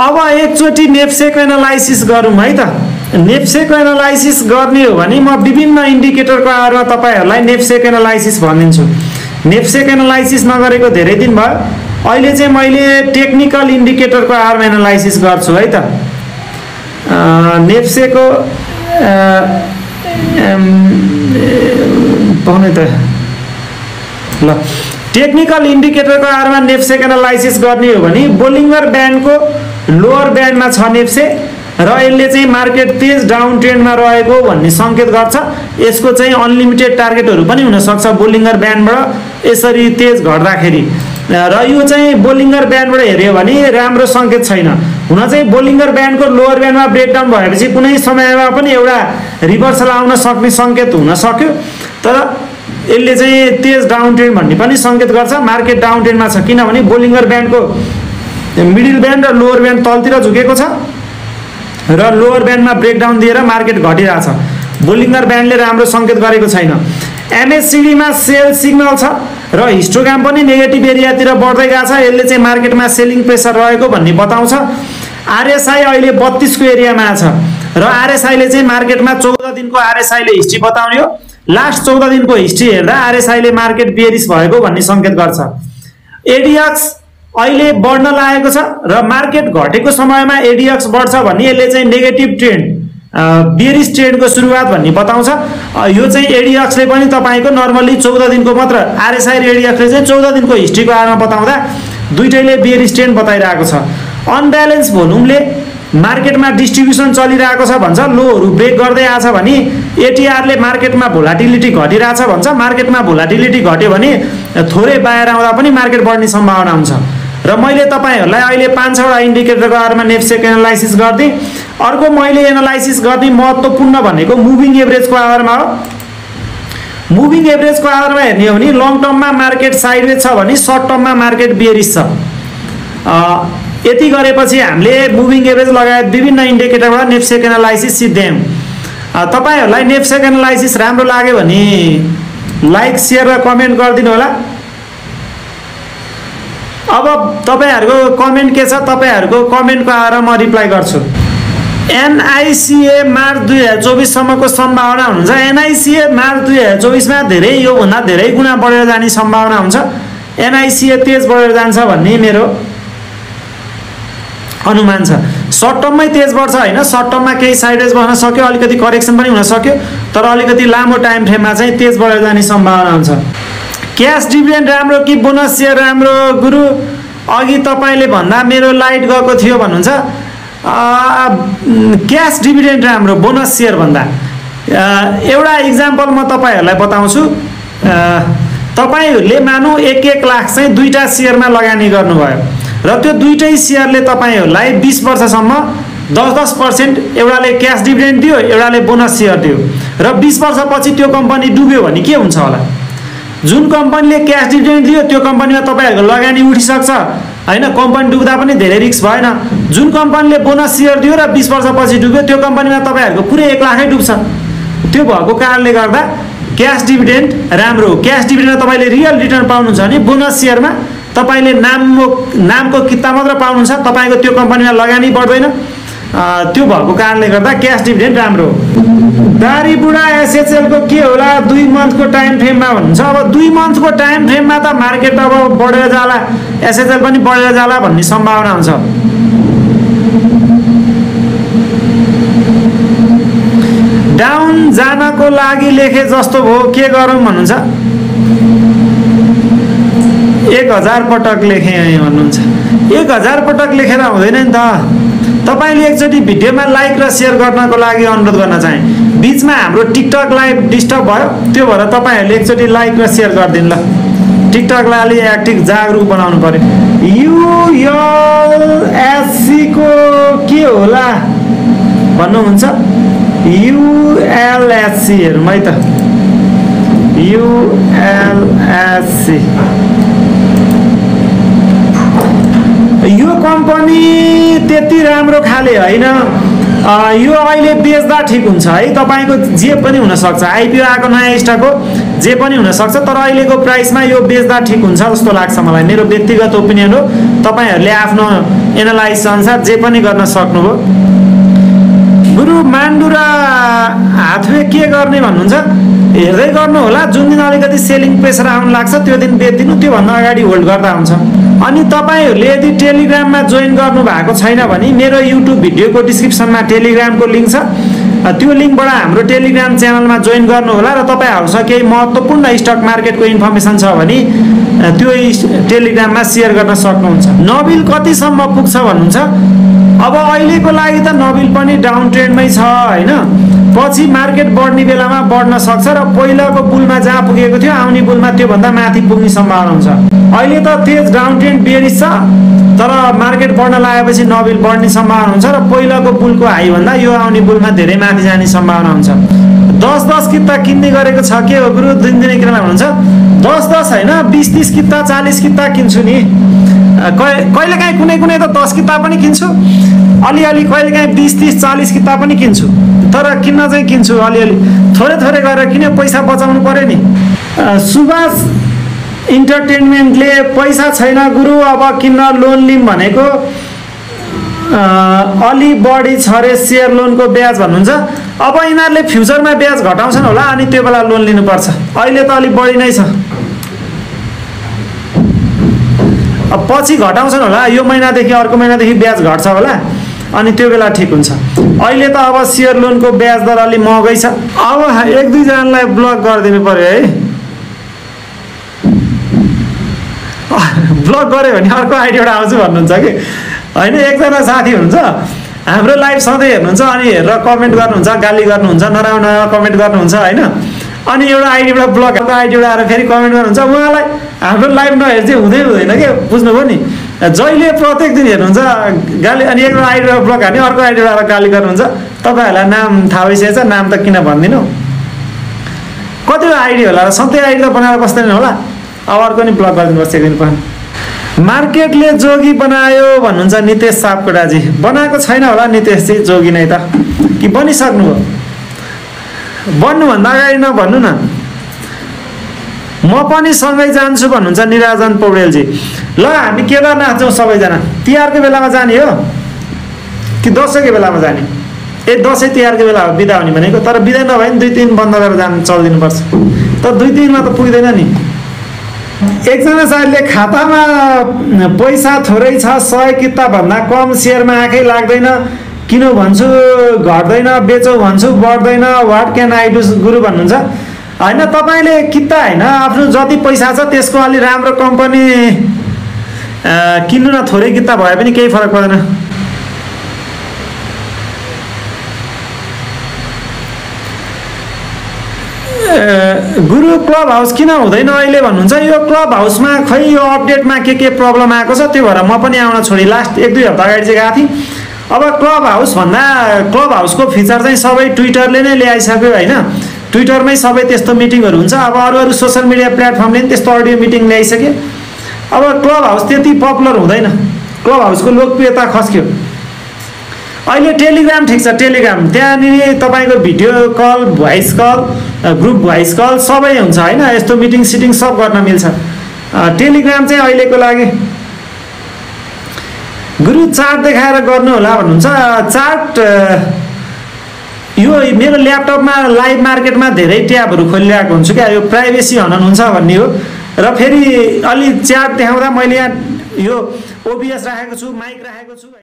अब एकचोटी नेप्से को एनालाइसिस गरौं है त। नेप्से को एनालाइसिस गर्ने हो भने म विभिन्न इन्डिकेटर को आधारमा तपाईहरुलाई नेप्से को एनालाइसिस भन्दिन्छु। नेप्से को एनालाइसिस नगरेको धेरै दिन भयो। अहिले चाहिँ मैले टेक्निकल इन्डिकेटर को आधारमा एनालाइसिस गर्छु है त। नेप्से को भन्ने त ल टेक्निकल इन्डिकेटर को आधारमा नेप्से को एनालाइसिस गर्ने हो भने बोलिंगर ब्यान्ड को लोअर ब्यान्ड मा छ नेप्से र यसले चाहिँ मार्केट तेज डाउन ट्रेन्ड मा रहेको भन्ने संकेत गर्छ। यसको चाहिँ अनलिमिटेड टार्गेटहरु पनि हुन सक्छ बोलिंगर ब्यान्डबाट यसरी तेज घट्दाखेरि र यो चाहिँ बोलिंगर ब्यान्डबाट हेर्यो भने राम्रो संकेत छैन। हुन चाहिँ बोलिंगर ब्यान्डको लोअर ब्यान्डमा ब्रेकडाउन भएपछि कुनै समयमा पनि एउटा रिभर्सल आउन सक्ने संकेत हुन सक्यो, तर यसले चाहिँ तेज डाउन ट्रेन्ड भन्ने पनि संकेत गर्छ। मार्केट डाउन ट्रेन्डमा छ किनभने बोलिंगर ब्यान्डको मिडिल ब्यान्ड र लोअर ब्यान्ड तलतिर झुकेको छ र लोअर ब्यान्डमा ब्रेकडाउन दिएर मार्केट घटिरा छ। बोलिंगर ब्यान्डले राम्रो संकेत गरेको छैन। MACD मा सेल सिग्नल छ र हिस्टोग्राम पनि नेगेटिभ एरियातिर बढ्दै गएको छ। यसले चाहिँ मार्केटमा सेलिङ प्रेसर रहेको भन्ने बताउँछ। RSI अहिले 32 को एरियामा छ र RSI ले चाहिँ मार्केटमा 14 दिनको RSI ले हिस्ट्री बताउने हो। लास्ट 14 दिनको हिस्ट्री हेर्दा RSI ले मार्केट बेरिस भएको भन्ने संकेत गर्छ। ADX अहिले बढ्न लागेको छ र मार्केट घटेको समयमा ADX बढ्छ भन्ने यसले चाहिँ नेगेटिभ ट्रेन्ड बेरिस ट्रेन्डको सुरुवात भन्ने बताउँछ। यो चाहिँ ADX ले पनि तपाईको नर्मली 14 दिनको मात्र RSI र ADX ले चाहिँ 14 दिनको हिस्ट्रीको आधारमा बताउँदा दुईटैले बेरिस ट्रेन्ड बताइरहेको छ। अनब्यालेन्स भोल्युमले मार्केटमा डिस्ट्रिब्युसन चलिरहेको छ भन्छ। लोहरु ब्रेक गर्दै आछ भने ATR ले मार्केटमा भोलाटिलिटी घटिरहेछ भन्छ। मार्केटमा भोलाटिलिटी घट्यो भने थोरै बाहिर आउँदा पनि मार्केट बढ्ने सम्भावना हुन्छ। र मैले तपाईहरुलाई अहिले 5 वटा इन्डिकेटर को आधारमा नेप्से को एनालाइसिस गर्दै अर्को मैले एनालाइसिस गर्ने महत्त्वपूर्ण भनेको मुभिङ एभरेज को आधारमा हो। मुभिङ एभरेज को आधारमा हेर्ने हो भने लङ टर्ममा मार्केट साइडवेज छ भने सर्ट टर्ममा मार्केट बेरिस छ। यति गरेपछि हामीले मुभिङ एभरेज लगायत विभिन्न इन्डिकेटरबाट नेप्से को एनालाइसिस सिध्यौं। तपाईहरुलाई नेप्से को एनालाइसिस राम्रो लाग्यो भने लाइक शेयर र कमेन्ट गर्दिनु होला। अब तपाईहरुको कमेन्ट के छ तपाईहरुको कमेन्टको आधारमा म रिप्लाई गर्छु। NICA मार्च 2024 सम्मको सम्भावना हुन्छ। NICA मार्च 2024 मा धेरै यो भन्दा धेरै गुणा बढेर जाने सम्भावना हुन्छ। NICA तेज बढेर जान्छ भन्ने मेरो अनुमान छ। सर्ट टर्ममै तेज बढ्छ हैन। सर्ट टर्ममा केही साइडवेज बस्न सक्यो, अलिकति करेक्सन पनि हुन सक्यो, तर अलिकति लामो टाइम फ्रेममा चाहिँ तेज बढेर जाने सम्भावना हुन्छ। क्याश डिभिडेन्ड राम्रो कि बोनस शेयर राम्रो? गुरु अघि तपाईले भन्दा मेरो लाइट गएको थियो भन्नुहुन्छ। क्याश डिभिडेन्ड राम्रो बोनस शेयर भन्दा। एउटा एक्जाम्पल म तपाईहरुलाई बताउँछु। तपाईहरुले मानौ 1 लाख चाहिँ दुईटा शेयरमा लगानी गर्नुभयो र त्यो दुईटै शेयरले तपाईहरुलाई 20 वर्षसम्म 10-10% एउटाले क्याश डिभिडेन्ड दियो, एउटाले बोनस शेयर दियो र 20 वर्षपछि त्यो कम्पनी डुब्यो भने के हुन्छ होला? जुन कम्पनीले क्याश डिभिडेन्ड दियो त्यो कम्पनीमा तपाईहरुको लगानी उठिसक्छ हैन। कम्पनी डुब्दा पनि धेरै रिस्क भएन। जुन कम्पनीले बोनस शेयर दियो र 20 वर्षपछि डुब्यो त्यो कम्पनीमा तपाईहरुको पुरै 1 लाखै डुब्छ। त्यो भएको कारणले गर्दा क्याश डिभिडेन्ड राम्रो हो। क्याश डिभिडेन्डमा तपाईले रियल रिटर्न पाउनुहुन्छ भने बोनस शेयरमा तपाईले नामको किता मात्र पाउनुहुन्छ, तपाईको त्यो कम्पनीमा लगानी बढ्दैन। त्यो भएको कारणले गर्दा क्याश डिभिडेन्ड राम्रो हो। दारी बुढा एसएचएल को के होला 2 मन्थको टाइम फ्रेममा भन्नुहुन्छ। अब 2 मन्थको टाइम फ्रेममा त मार्केट अब बढेर जाला, एसएचएल पनि बढेर जाला भन्ने सम्भावना हुन्छ। डाउन जानको लागि लेखे जस्तो भो के गरौं भन्नुहुन्छ। 1000 पटक लेखे भन्नुहुन्छ। 1000 पटक लेखेर हुँदैन नि त। तपाईले एकचोटी भिडियोमा लाइक र शेयर गर्नको लागि अनुरोध गर्न चाहे। बीचमा हाम्रो टिकटक लाइभ डिस्टर्ब भयो, त्यो भएर तपाईहरुले एकचोटी लाइक र शेयर गर्दिन ल। टिकटकलाई अलि एक्टिभ जागरुक बनाउनु पर्यो। ULSC को के होला भन्नुहुन्छ। ULSC हेरौँ है त। ULSC यो कम्पनी त्यति राम्रो खाले हैन। यो अहिले बेच्दा ठीक हुन्छ है, तपाईको जे पनि हुन सक्छ, आइपिओ आको नयाँ स्टकको जे पनि हुन सक्छ, तर अहिलेको प्राइसमा यो बेच्दा ठीक हुन्छ जस्तो लाग्छ मलाई। मेरो व्यक्तिगत ओपिनियन हो, तपाईहरुले आफ्नो एनालाइज अनुसार जे पनि गर्न सक्नुभयो। गुरु मान्डुरा हातवे के गर्ने भन्नुहुन्छ, हेर्दै गर्नु होला, जुन दिन अलिकति सेलिङ प्रेसर आउन लाग्छ त्यो दिन बेच्दिनु, त्यो भन्दा अगाडि होल्ड गर्दा हुन्छ। अनि तपाईहरुले यदि टेलिग्राममा जोइन गर्नु भएको छैन भने मेरो युट्युब भिडियोको डिस्क्रिप्सनमा टेलिग्रामको लिंक छ, त्यो लिंकबाट हाम्रो टेलिग्राम च्यानलमा जोइन गर्नु होला र तपाईहरुसँग केही महत्त्वपूर्ण स्टक मार्केटको इन्फर्मेसन छ भने त्यो टेलिग्राममा शेयर गर्न सक्नुहुन्छ। नबिल कतिसम्म पुग्छ भन्नुहुन्छ, अब अहिलेको लागि त नबिल पनि डाउन ट्रेन्डमै छ हैन, पछि मार्केट बढ्ने बेलामा बढ्न सक्छ र पहिलाको बुलमा जहाँ पुगेको थियो आउने बुलमा त्यो भन्दा माथि पुग्ने सम्भावना हुन्छ। अहिले त तेज डाउन ट्रेन्ड बेरिस छ, तर मार्केट बढ्न लागेपछि नबिल बढ्ने सम्भावना हुन्छ र पहिलाको बुलको हाई भन्दा यो आउने बुलमा धेरै माथि जाने सम्भावना हुन्छ। 10-10 किता किन्ने गरेको छ के हो गुरु, दिनदिनै किन हुन्छ 10-10 हैन, 20-30 किता 40 किता किन्छु नि, कहिलेकाहीँ कुनै त 10 किता पनि किन्छु, अलिअलि कहिलेकाहीँ 20-30-40 किता पनि किन्छु, तर किन्न चाहिँ किन्छु अलिअलि, थोरै थोरै गरेर किन, पैसा बचाउनु पर्यो नि। सुभाष इन्टरटेनमेन्टले पैसा छैन गुरु अब किन्न लोन लिम भनेको, अलि बढी छ रे शेयर लोनको ब्याज भन्नुहुन्छ, अब यिनीहरूले फ्युचरमा ब्याज घटाउँछन् होला अनि त्यो बेला लोन लिनुपर्छ, अहिले त अलि बढी नै छ, अब पछि घटाउँछन् होला, यो महिनादेखि अर्को महिनादेखि ब्याज घट्छ होला अनि त्यो बेला ठिक हुन्छ। अहिले त अब शेयर लोनको ब्याज दर अलि महँगै छ। अब 1-2 जनालाई ब्लक गरिदिनु पर्यो है, ब्लक गऱ्यो भने अर्को आइडियाबाट आउँछु भन्नुहुन्छ कि होइन। एकजना साथी हुनुहुन्छ हाम्रो लाइभ सधैँ हेर्नुहुन्छ, अनि हेरेर कमेन्ट गर्नुहुन्छ, गाली गर्नुहुन्छ, नराम्रो नराम्रो कमेन्ट गर्नुहुन्छ होइन, अनि एउटा आइडियाबाट ब्लक गर्दा आइडियाबाट आएर फेरि कमेन्ट गर्नुहुन्छ, उहाँलाई हाम्रो लाइभ नहेर चाहिँ हुँदै हुँदैन कि, बुझ्नुभयो नि, जहिले प्रत्येक दिन हेर्नुहुन्छ गाली, अनि एउटा आइडियाबाट ब्लक हाल्ने अर्को आइडियाबाट गाली गर्नुहुन्छ, तपाईँहरूलाई नाम थाहा भइसकेछ, नाम त किन भन्दिनँ, कतिवटा आइडिया होला र सधैँ आइडिया बनाएर बस्दैन होला, अब अर्को नि ब्लक गरिदिनुपर्छ एक दिन पनि। मार्केटले जोगी बनायो भन्नुहुन्छ नितेश सापकोटाजी, बनाएको छैन होला नितेशजी, जोगी नै त कि बनिसक्नु हो, बन्नुभन्दा अगाडि नभन्नु न, म पनि सँगै जान्छु भन्नुहुन्छ निराजन पौडेलजी। ल हामी केदारनाथ जाउँ सबैजना, तिहारको बेलामा जाने हो कि दसैँको बेलामा जाने, दसैँ तिहारको बेला हो बिदा हुने भनेको, तर बिदा नभए नि 2-3 बन्द गरेर जानु चलिदिनुपर्छ, तर 2-3 मा त पुग्दैन नि। एकजना साथीले खातामा पैसा थोरै छ, 100 किताबभन्दा कम सेयरमा आँखै लाग्दैन, किनौ भन्छु घट्दैन, बेचौ भन्छु बढ्दैन, वाट क्यान आई डु गुरु भन्नुहुन्छ होइन, तपाईँले किता होइन आफ्नो जति पैसा छ त्यसको अलि राम्रो कम्पनी किन्नु न, थोरै किता भए पनि केही फरक पर्दैन। गुरु क्लब हाउस किन हुँदैन अहिले भन्नुहुन्छ, यो क्लब हाउसमा खै यो अपडेटमा के प्रब्लम आएको छ, त्यो भएर म पनि आउन छोडेँ, लास्ट 1-2 हप्ता अगाडि चाहिँ गएको थिएँ। अब क्लब हाउस भन्दा क्लब हाउसको फिचर चाहिँ सबै ट्विटरले नै ल्याइसक्यो होइन, ट्विटरमै सबै त्यस्तो मिटिङहरू हुन्छ, अब अरू सोसल मिडिया प्लेटफर्मले पनि त्यस्तो अडियो मिटिङ ल्याइसक्यो, अब क्लब हाउस त्यति पपुलर हुँदैन, क्लब हाउसको लोकप्रियता खस्क्यो। अहिले टेलिग्राम ठिक छ, टेलिग्राम त्यहाँनिर तपाईँको video call, voice call, group voice call सबै हुन्छ होइन, यस्तो मिटिङ सिटिङ सब गर्न मिल्छ, टेलिग्राम चाहिँ अहिलेको लागि। गुरु चार्ट देखाएर गर्नु होला भन्नुहुन्छ, चार्ट यो मेरो ल्यापटपमा लाइभ मार्केटमा धेरै ट्याबहरू खोलिरहेको हुन्छु क्या, यो प्राइभेसी हनन हुन्छ भन्ने हो, र फेरि अलि चार्ट देखाउँदा मैले यहाँ यो ओबिएस राखेको छु, माइक राखेको छु।